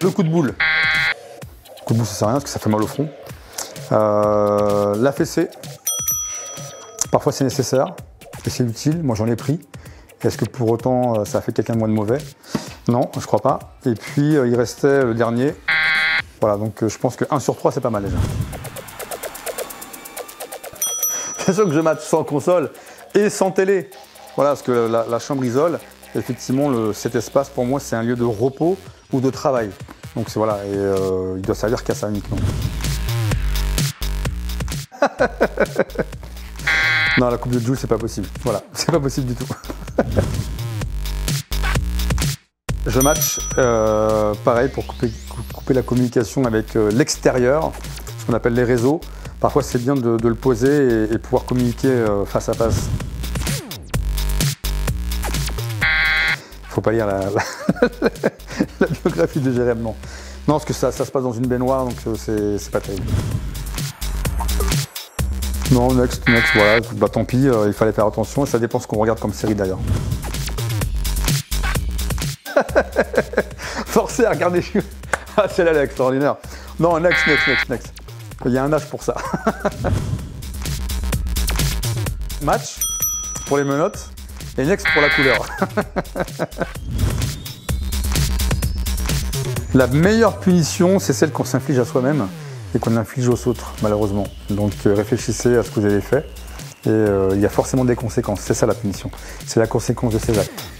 Le coup de boule. Le coup de boule, ça sert à rien parce que ça fait mal au front. La fessée. Parfois, c'est nécessaire et c'est utile. Moi, j'en ai pris. Est-ce que pour autant, ça a fait quelqu'un de moins de mauvais? Non, je crois pas. Et puis, il restait le dernier. Voilà, donc je pense que 1 sur 3, c'est pas mal déjà. C'est sûr que je match sans console et sans télé. Voilà, parce que la chambre isole, effectivement, cet espace, pour moi, c'est un lieu de repos ou de travail. Donc voilà, et il doit servir qu'à ça uniquement. Non, la coupe de Joule, c'est pas possible. Voilà, c'est pas possible du tout. Je match, pareil, pour couper la communication avec l'extérieur, ce qu'on appelle les réseaux. Parfois, c'est bien de le poser et pouvoir communiquer face à face. Faut pas lire la biographie de Jérém, non. Non, parce que ça se passe dans une baignoire, donc c'est pas terrible. Non, next, voilà, bah tant pis, il fallait faire attention, et ça dépend ce qu'on regarde comme série d'ailleurs. Forcé à regarder, ah celle-là elle est extraordinaire. Non, next. Il y a un âge pour ça. Match pour les menottes, et next pour la couleur. La meilleure punition, c'est celle qu'on s'inflige à soi-même. Et qu'on inflige aux autres, malheureusement. Donc réfléchissez à ce que vous avez fait, et il y a forcément des conséquences, c'est ça la punition, c'est la conséquence de ces actes.